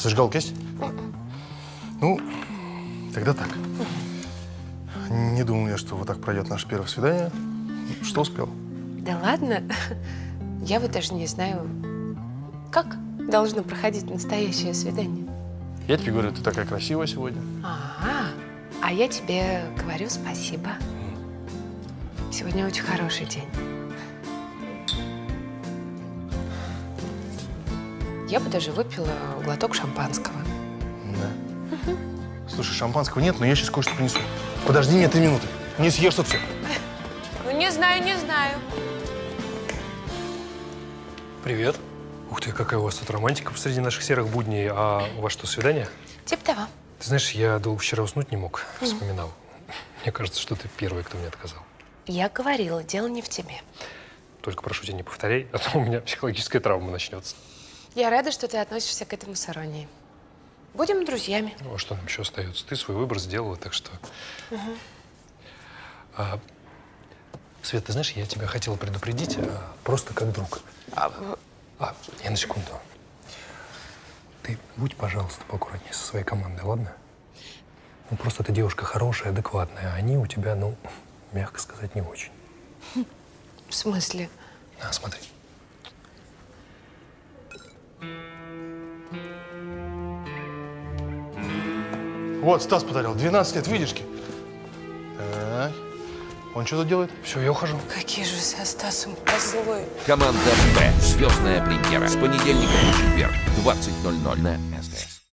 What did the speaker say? Зажигалка есть? Ну, тогда так. Не думал я, что вот так пройдет наше первое свидание. Что успел? Да ладно. Я вот даже не знаю, как должно проходить настоящее свидание. Я тебе говорю, ты такая красивая сегодня. Ага. А я тебе говорю спасибо. Сегодня очень хороший день. Я бы даже выпила глоток шампанского. Да. Угу. Слушай, шампанского нет, но я сейчас кое-что принесу. Подожди меня 3 минуты. Не съешь тут все. Ну, не знаю, не знаю. Привет. Ух ты, какая у вас тут романтика посреди наших серых будней. А у вас что, свидание? Типа того. Ты знаешь, я долго вчера уснуть не мог. Вспоминал. Мне кажется, что ты первый, кто мне отказал. Я говорила, дело не в тебе. Только прошу тебя, не повторяй, а то у меня психологическая травма начнется. Я рада, что ты относишься к этому с иронией. Будем друзьями. Ну, а что нам еще остается? Ты свой выбор сделала, так что… Угу. А, Свет, ты знаешь, я тебя хотела предупредить, просто как друг. Я на секунду. Ты будь, пожалуйста, поаккуратнее со своей командой, ладно? Ну, просто ты девушка хорошая, адекватная, а они у тебя, ну, мягко сказать, не очень. В смысле? А, смотри. Вот, Стас подарил. 12 лет, видишь-ки. Так. Он что тут делает? Все, я ухожу. Какие же со Стасом козлы. Команда «Б». Звездная премьера. С понедельника по четверг. 20:00 на СТС.